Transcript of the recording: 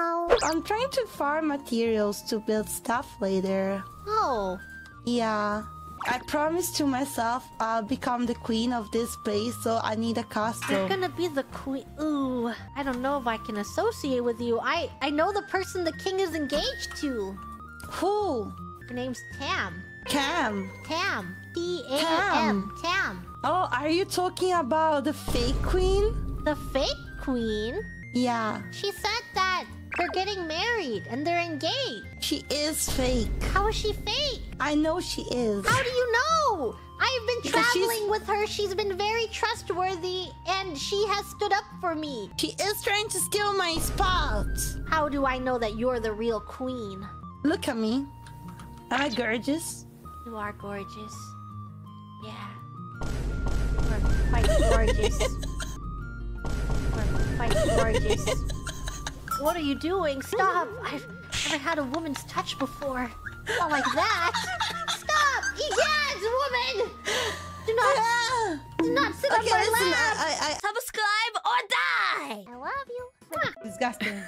now? I'm trying to farm materials to build stuff later. Oh. Yeah. I promised to myself I'll become the queen of this place, so I need a costume. You're gonna be the queen. Ooh, I don't know if I can associate with you. I know the person the king is engaged to. Who? Her name's Tam. Cam. Tam. T-A-M. Tam. Oh, are you talking about the fake queen? The fake queen? Yeah. She said that they're getting married and they're engaged. She is fake. How is she fake? I know she is. How do you know? I've been traveling with her. She's been very trustworthy and she has stood up for me. She is trying to steal my spot. How do I know that you're the real queen? Look at me. Am I gorgeous? You are gorgeous. Yeah. You're quite gorgeous. You're quite gorgeous. What are you doing? Stop! I've never had a woman's touch before. Not like that. Stop! Egads, woman! Do not sit on my lap! Subscribe or die! I love you. Disgusting.